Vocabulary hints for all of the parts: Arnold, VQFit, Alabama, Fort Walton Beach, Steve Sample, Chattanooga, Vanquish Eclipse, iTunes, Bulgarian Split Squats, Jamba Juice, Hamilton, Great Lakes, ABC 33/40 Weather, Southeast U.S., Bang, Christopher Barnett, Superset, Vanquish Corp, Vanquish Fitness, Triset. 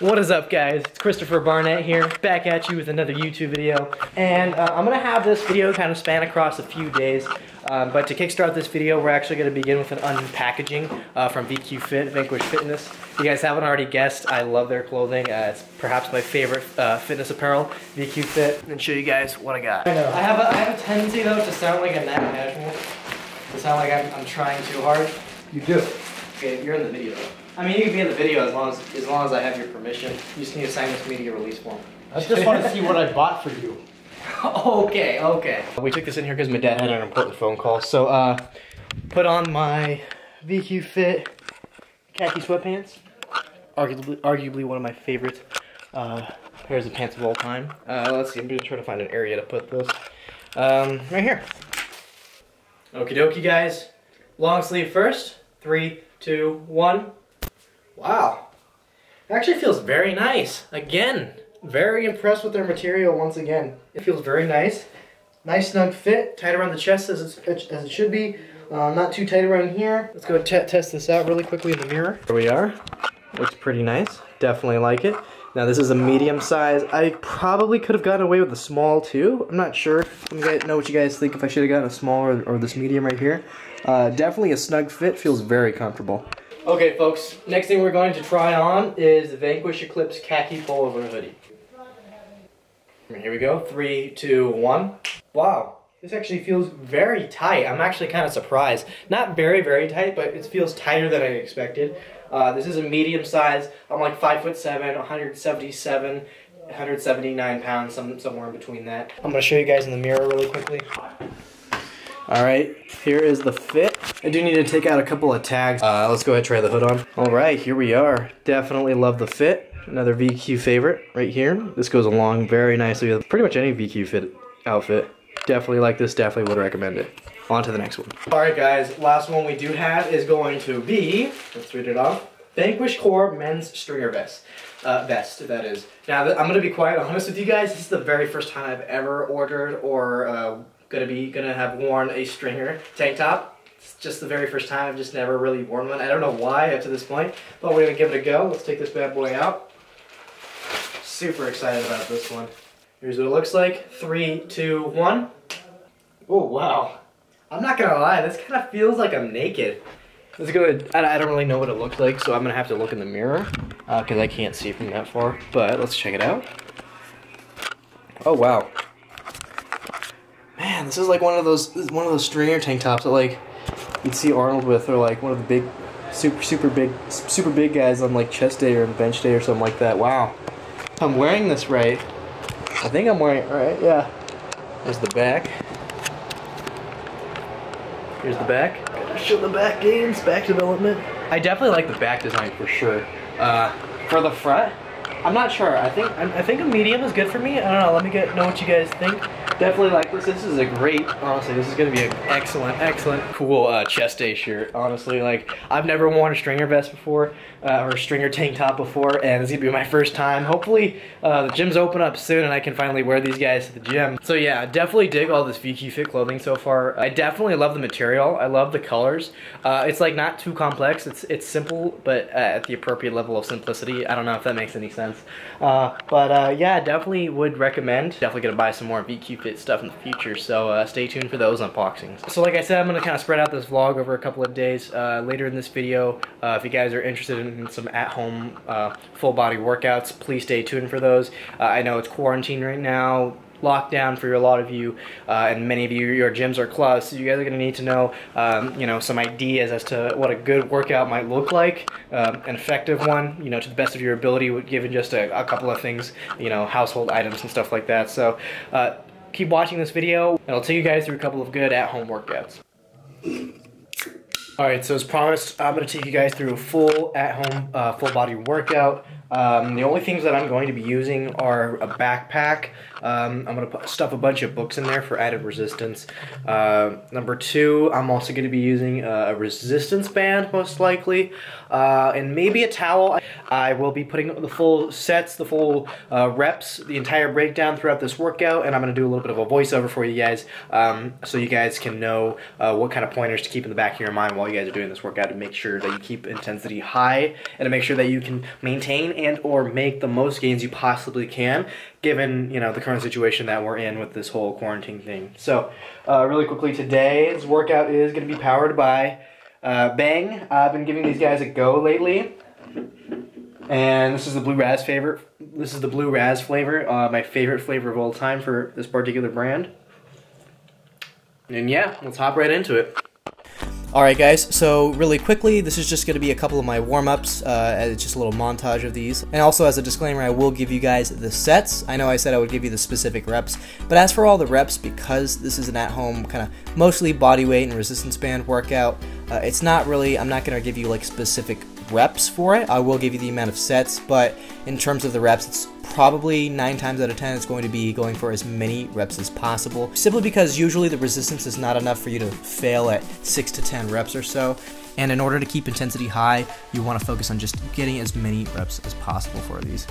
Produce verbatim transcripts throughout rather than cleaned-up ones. What is up, guys? It's Christopher Barnett here, back at you with another YouTube video. And uh, I'm gonna have this video kind of span across a few days. Um, but to kickstart this video, we're actually going to begin with an unpackaging uh, from V Q Fit, Vanquish Fitness. If you guys haven't already guessed, I love their clothing. Uh, it's perhaps my favorite uh, fitness apparel, V Q Fit. And show you guys what I got. I know. I have a, I have a tendency, though, to sound like a mad casual. To sound like I'm, I'm trying too hard. You do. Okay, you're in the video. I mean, you can be in the video as long as, as long as I have your permission. You just need to sign this media release form. I just want to see what I bought for you. Okay, okay. We took this in here because my dad had an important phone call. So, uh, put on my V Q Fit khaki sweatpants. Arguably, arguably one of my favorite uh, pairs of pants of all time. Uh, let's see, I'm going to try to find an area to put this. Um, right here. Okie dokie, guys. Long sleeve first. Three, two, one. Wow. It actually feels very nice. Again. Very impressed with their material once again. It feels very nice. Nice snug fit, tight around the chest as, it's, as it should be. Uh, not too tight around here. Let's go test this out really quickly in the mirror. Here we are. Looks pretty nice. Definitely like it. Now this is a medium size. I probably could have gotten away with a small too. I'm not sure. I'm gonna know what you guys think if I should have gotten a small or, or this medium right here. Uh, definitely a snug fit. Feels very comfortable. Okay, folks, next thing we're going to try on is the Vanquish Eclipse khaki pullover hoodie. Here we go, three, two, one. Wow, this actually feels very tight. I'm actually kind of surprised. Not very, very tight, but it feels tighter than I expected. Uh, this is a medium size. I'm like five foot seven, one seventy-seven, one seventy-nine pounds, some, somewhere in between that. I'm gonna show you guys in the mirror really quickly. All right, here is the fit. I do need to take out a couple of tags. Uh, let's go ahead and try the hood on. All right, here we are. Definitely love the fit. Another V Q favorite right here. This goes along very nicely with pretty much any V Q fit outfit. Definitely like this, definitely would recommend it. On to the next one. All right, guys, last one we do have is going to be, let's read it off, Vanquish Corp men's stringer vest. Uh, vest, that is. Now, I'm gonna be quite honest with you guys, this is the very first time I've ever ordered or uh, gonna be, gonna have worn a stringer tank top. It's just the very first time. I've just never really worn one. I don't know why up to this point, but we're going to give it a go. Let's take this bad boy out. Super excited about this one. Here's what it looks like. Three, two, one. Oh, wow. I'm not going to lie. This kind of feels like I'm naked. Let's go ahead. I don't really know what it looks like, so I'm going to have to look in the mirror because uh, I can't see from that far, but let's check it out. Oh, wow. Man, this is like one of those, one of those stringer tank tops that like, you'd see Arnold with, or like one of the big, super, super big, super big guys on like chest day or bench day or something like that. Wow. I'm wearing this right. I think I'm wearing it right, yeah. There's the back. Here's the back. Show the back games, back development. I definitely like the back design for sure. Uh, for the front, I'm not sure. I think I think a medium is good for me. I don't know. Let me get know what you guys think. Definitely like this. This is a great, honestly, this is going to be an excellent, excellent, cool uh, chest day shirt. Honestly, like, I've never worn a stringer vest before, uh, or a stringer tank top before, and it's going to be my first time. Hopefully, uh, the gym's open up soon, and I can finally wear these guys to the gym. So yeah, definitely dig all this V Q Fit clothing so far. I definitely love the material. I love the colors. Uh, it's, like, not too complex. It's, it's simple, but uh, at the appropriate level of simplicity. I don't know if that makes any sense. Uh, but, uh, yeah, definitely would recommend. Definitely going to buy some more V Q Fit stuff in the future, so uh, stay tuned for those unboxings. So like I said, I'm going to kind of spread out this vlog over a couple of days. Uh, later in this video, uh, if you guys are interested in some at-home uh, full-body workouts, please stay tuned for those. Uh, I know it's quarantine right now, lockdown for a lot of you, uh, and many of you, your gyms are closed, so you guys are going to need to know, um, you know, some ideas as to what a good workout might look like, um, an effective one, you know, to the best of your ability, given just a, a couple of things, you know, household items and stuff like that. So, uh, keep watching this video, and I'll take you guys through a couple of good at-home workouts. Alright, so as promised, I'm going to take you guys through a full at-home, uh, full-body workout. Um, the only things that I'm going to be using are a backpack. Um, I'm going to stuff a bunch of books in there for added resistance. Uh, number two, I'm also going to be using a resistance band, most likely, uh, and maybe a towel. I will be putting the full sets, the full uh, reps, the entire breakdown throughout this workout, and I'm going to do a little bit of a voiceover for you guys um, so you guys can know uh, what kind of pointers to keep in the back of your mind while you guys are doing this workout to make sure that you keep intensity high and to make sure that you can maintain and or make the most gains you possibly can, given, you know, the current situation that we're in with this whole quarantine thing. So uh, really quickly, today's workout is going to be powered by uh, Bang. I've been giving these guys a go lately. And this is the Blue Raz favorite. This is the Blue Raz flavor, uh, my favorite flavor of all time for this particular brand. And yeah, let's hop right into it. Alright guys, so really quickly, this is just going to be a couple of my warm-ups, uh, just a little montage of these. And also as a disclaimer, I will give you guys the sets. I know I said I would give you the specific reps, but as for all the reps, because this is an at-home kind of mostly body weight and resistance band workout, uh, it's not really, I'm not going to give you like specific reps for it. I will give you the amount of sets, but in terms of the reps, it's probably nine times out of ten it's going to be going for as many reps as possible, simply because usually the resistance is not enough for you to fail at six to ten reps or so. And in order to keep intensity high, you want to focus on just getting as many reps as possible for these.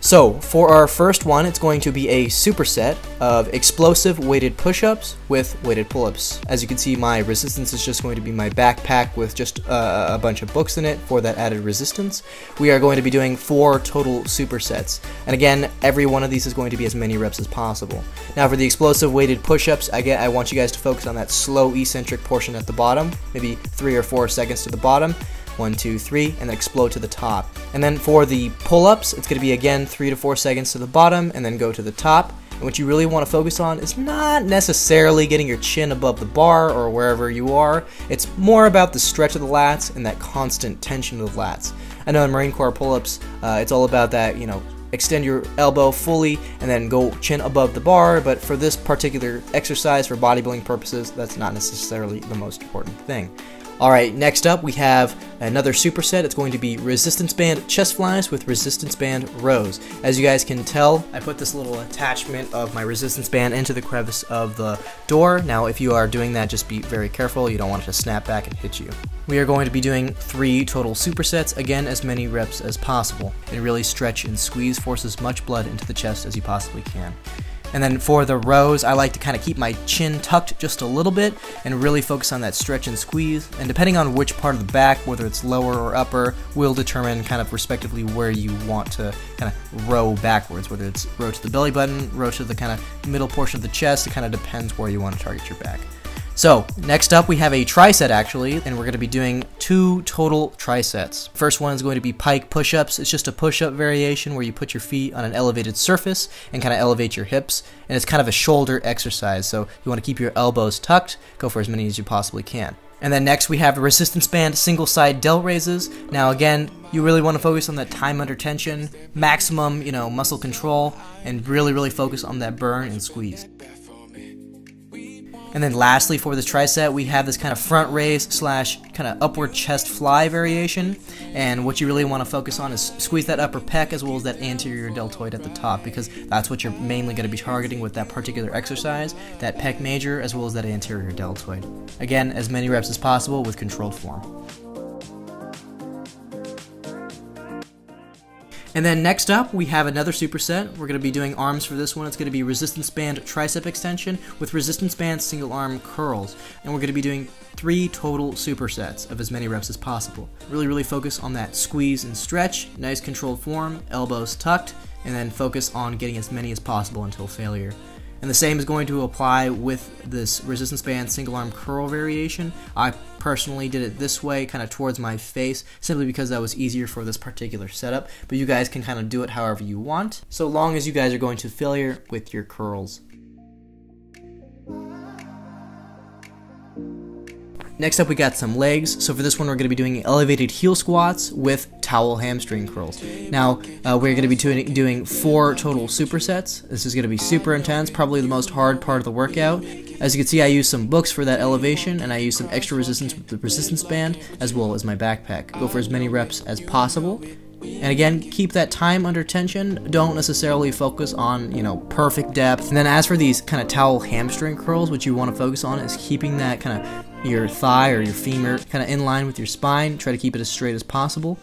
So for our first one, it's going to be a superset of explosive weighted push-ups with weighted pull-ups. As you can see, my resistance is just going to be my backpack with just uh, a bunch of books in it for that added resistance. We are going to be doing four total supersets. And again, every one of these is going to be as many reps as possible. Now for the explosive weighted push-ups, again, I want you guys to focus on that slow eccentric portion at the bottom, maybe three or four seconds to the bottom. One, two, three, and then explode to the top. And then for the pull-ups, it's gonna be again three to four seconds to the bottom and then go to the top. And what you really wanna focus on is not necessarily getting your chin above the bar or wherever you are. It's more about the stretch of the lats and that constant tension of the lats. I know in Marine Corps pull-ups, uh, it's all about that, you know, extend your elbow fully and then go chin above the bar, but for this particular exercise, for bodybuilding purposes, that's not necessarily the most important thing. Alright, next up we have another superset. It's going to be resistance band chest flies with resistance band rows. As you guys can tell, I put this little attachment of my resistance band into the crevice of the door. Now if you are doing that, just be very careful. You don't want it to snap back and hit you. We are going to be doing three total supersets, again as many reps as possible. And really stretch and squeeze, force as much blood into the chest as you possibly can. And then for the rows, I like to kind of keep my chin tucked just a little bit and really focus on that stretch and squeeze. And depending on which part of the back, whether it's lower or upper, will determine kind of respectively where you want to kind of row backwards, whether it's row to the belly button, row to the kind of middle portion of the chest. It kind of depends where you want to target your back. So next up we have a tricep actually, and we're going to be doing two total trisets. First one is going to be pike push-ups. It's just a push-up variation where you put your feet on an elevated surface and kind of elevate your hips, and it's kind of a shoulder exercise, so you want to keep your elbows tucked, go for as many as you possibly can. And then next we have a resistance band single side delt raises. Now again, you really want to focus on that time under tension, maximum, you know, muscle control, and really really focus on that burn and squeeze. And then lastly for the tricep, we have this kind of front raise slash kind of upward chest fly variation. And what you really want to focus on is squeeze that upper pec as well as that anterior deltoid at the top, because that's what you're mainly going to be targeting with that particular exercise, that pec major as well as that anterior deltoid. Again, as many reps as possible with controlled form. And then next up, we have another superset. We're going to be doing arms for this one. It's going to be resistance band tricep extension with resistance band single arm curls. And we're going to be doing three total supersets of as many reps as possible. Really, really focus on that squeeze and stretch, nice controlled form, elbows tucked, and then focus on getting as many as possible until failure. And the same is going to apply with this resistance band single arm curl variation. I personally did it this way, kind of towards my face, simply because that was easier for this particular setup, but you guys can kind of do it however you want, so long as you guys are going to failure with your curls. Next up we got some legs. So for this one we're going to be doing elevated heel squats with towel hamstring curls. Now uh, we're going to be doing, doing four total supersets. This is going to be super intense, probably the most hard part of the workout. As you can see, I used some books for that elevation, and I used some extra resistance with the resistance band as well as my backpack. Go for as many reps as possible. And again, keep that time under tension. Don't necessarily focus on, you know, perfect depth. And then as for these kind of towel hamstring curls, what you want to focus on is keeping that kind of your thigh or your femur kind of in line with your spine. Try to keep it as straight as possible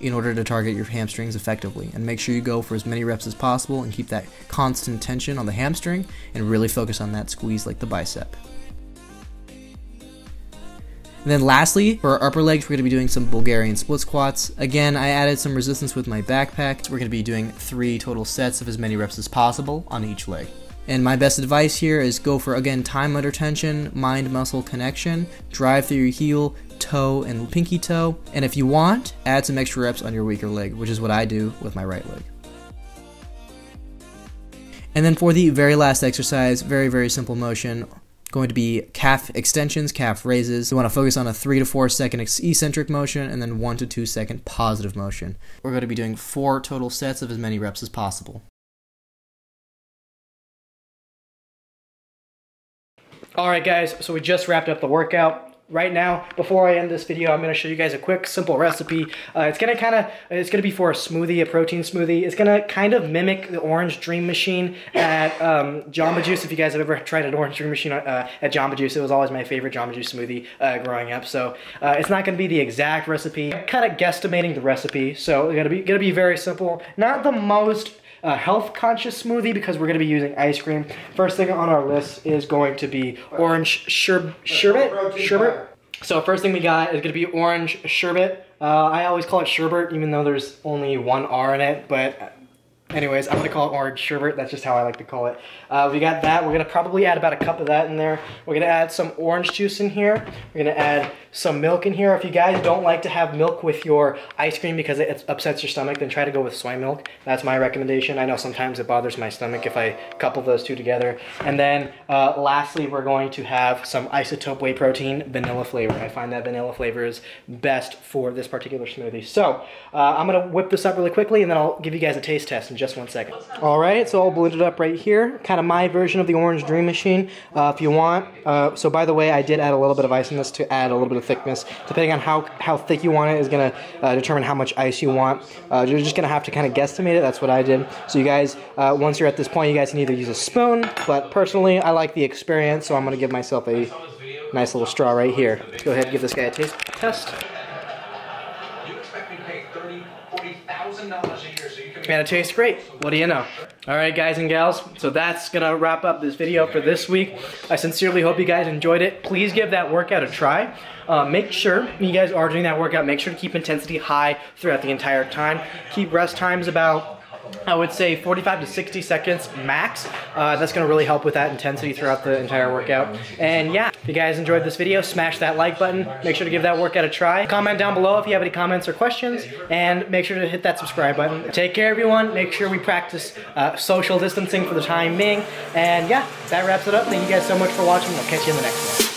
in order to target your hamstrings effectively. And make sure you go for as many reps as possible and keep that constant tension on the hamstring and really focus on that squeeze like the bicep. And then lastly, for our upper legs, we're going to be doing some Bulgarian split squats. Again, I added some resistance with my backpack. So we're going to be doing three total sets of as many reps as possible on each leg. And my best advice here is go for, again, time under tension, mind-muscle connection, drive through your heel, toe, and pinky toe. And if you want, add some extra reps on your weaker leg, which is what I do with my right leg. And then for the very last exercise, very, very simple motion, going to be calf extensions, calf raises. You want to focus on a three to four second eccentric motion and then one to two second positive motion. We're going to be doing four total sets of as many reps as possible. Alright guys, so we just wrapped up the workout. Right now, before I end this video, I'm gonna show you guys a quick, simple recipe. Uh, it's gonna kind of, it's gonna be for a smoothie, a protein smoothie. It's gonna kind of mimic the Orange Dream Machine at um, Jamba Juice. If you guys have ever tried an Orange Dream Machine uh, at Jamba Juice, it was always my favorite Jamba Juice smoothie uh, growing up. So uh, it's not gonna be the exact recipe. I'm kind of guesstimating the recipe, so it's gonna be gonna be very simple. Not the most Uh, health-conscious smoothie because we're going to be using ice cream. First thing on our list is going to be orange sher sherbet. Sherbet. So first thing we got is going to be orange sherbet. Uh, I always call it sherbet, even though there's only one R in it. But anyways, I'm going to call it orange sherbet. That's just how I like to call it. Uh, we got that. We're going to probably add about a cup of that in there. We're going to add some orange juice in here. We're going to add some milk in here. If you guys don't like to have milk with your ice cream because it upsets your stomach, then try to go with soy milk. That's my recommendation. I know sometimes it bothers my stomach if I couple those two together. And then uh, lastly, we're going to have some isotope whey protein, vanilla flavor. I find that vanilla flavor is best for this particular smoothie. So uh, I'm gonna whip this up really quickly and then I'll give you guys a taste test in just one second. All right, so I'll blend it up right here. Kind of my version of the Orange Dream Machine, uh, if you want. Uh, so by the way, I did add a little bit of ice in this to add a little bit of thickness. Depending on how, how thick you want it is going to uh, determine how much ice you want. Uh, you're just going to have to kind of guesstimate it. That's what I did. So you guys, uh, once you're at this point, you guys can either use a spoon, but personally, I like the experience, so I'm going to give myself a nice little straw right here. Let's go ahead and give this guy a taste test. Man, it tastes great. What do you know? Alright guys and gals, so that's gonna wrap up this video for this week. I sincerely hope you guys enjoyed it. Please give that workout a try. Uh, make sure you guys are doing that workout. Make sure to keep intensity high throughout the entire time. Keep rest times about, I would say, forty-five to sixty seconds max. Uh, that's going to really help with that intensity throughout the entire workout. And yeah, if you guys enjoyed this video, smash that like button. Make sure to give that workout a try. Comment down below if you have any comments or questions. And make sure to hit that subscribe button. Take care, everyone. Make sure we practice uh, social distancing for the time being. And yeah, that wraps it up. Thank you guys so much for watching. I'll catch you in the next one.